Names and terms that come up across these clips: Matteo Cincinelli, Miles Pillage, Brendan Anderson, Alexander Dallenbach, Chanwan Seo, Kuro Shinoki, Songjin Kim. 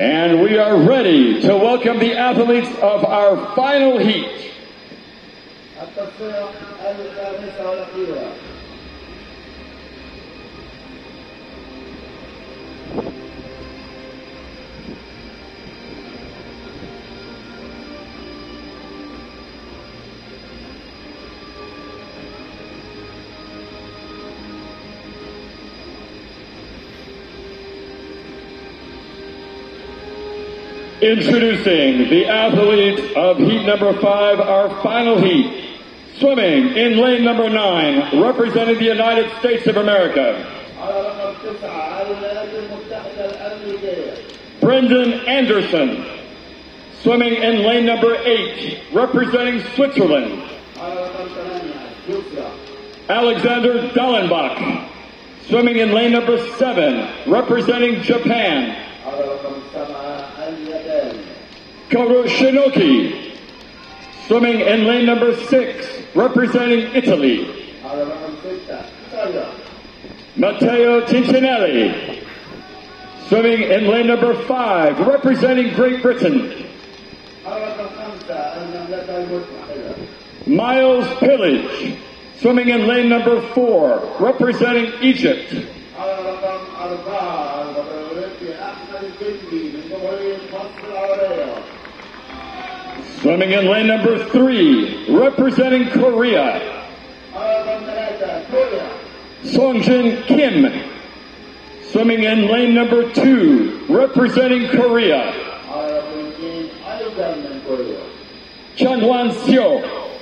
And we are ready to welcome the athletes of our final heat. Introducing the athletes of heat number 5, our final heat. Swimming in lane number 9, representing the United States of America, Brendan Anderson. Swimming in lane number 8, representing Switzerland, Alexander Dallenbach. Swimming in lane number 7, representing Japan, Kuro Shinoki. Swimming in lane number 6, representing Italy, Matteo Cincinelli. Swimming in lane number 5, representing Great Britain, Miles Pillage. Swimming in lane number 4, representing Egypt, swimming in lane number 3, representing Korea, Songjin Kim. Swimming in lane number 2, representing Korea, Chanwan Seo.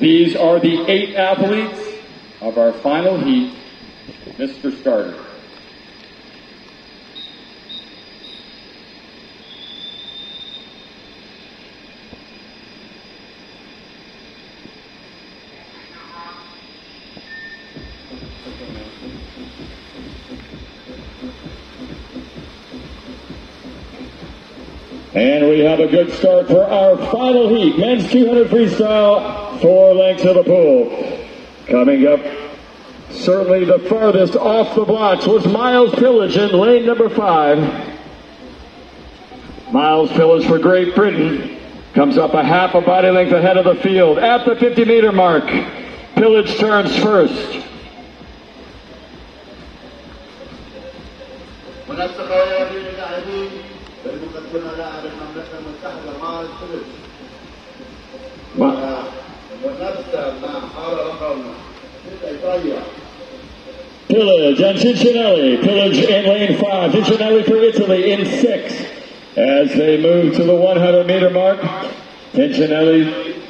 These are the 8 athletes of our final heat. Mr. Starter. And we have a good start for our final heat, men's 200 freestyle, 4 lengths of the pool. Coming up, certainly the farthest off the blocks was Miles Pillage in lane number 5. Miles Pillage for Great Britain comes up a half a body length ahead of the field. At the 50-meter mark, Pillage turns first. Pillage and Cincinelli. Pillage in lane 5. Cincinelli for Italy in 6. As they move to the 100-meter mark, Cincinelli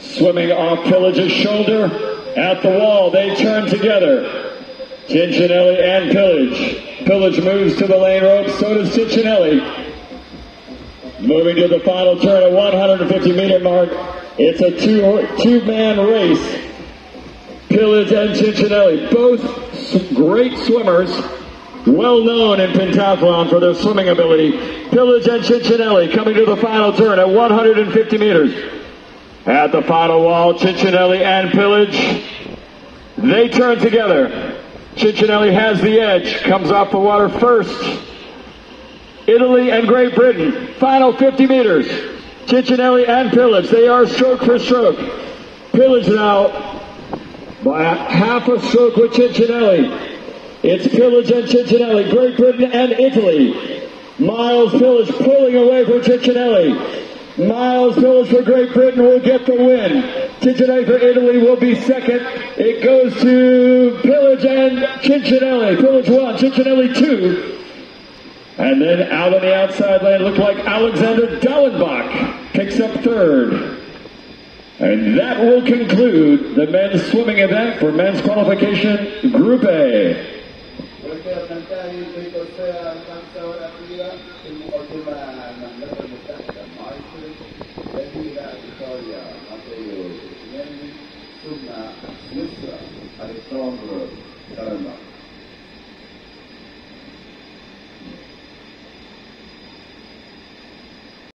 swimming off Pillage's shoulder. At the wall, they turn together. Cincinelli and Pillage. Pillage moves to the lane rope, so does Cincinelli. Moving to the final turn at 150-meter mark. It's a two-man race. Pillage and Cincinelli, both great swimmers, well known in pentathlon for their swimming ability. Pillage and Cincinelli coming to the final turn at 150 meters. At the final wall, Cincinelli and Pillage, they turn together. Cincinelli has the edge, comes off the water first. Italy and Great Britain, final 50 meters. Cincinelli and Pillage, they are stroke for stroke. Pillage now by a half a stroke with Cincinelli. It's Pillage and Cincinelli, Great Britain and Italy. Miles Pillage pulling away from Cincinelli. Miles Pillage for Great Britain will get the win. Cincinelli for Italy will be second. It goes to Pillage and Cincinelli. Pillage 1, Cincinelli 2. And then out on the outside lane, looked like Alexander Dallenbach picks up third. And that will conclude the men's swimming event for men's qualification, Group A.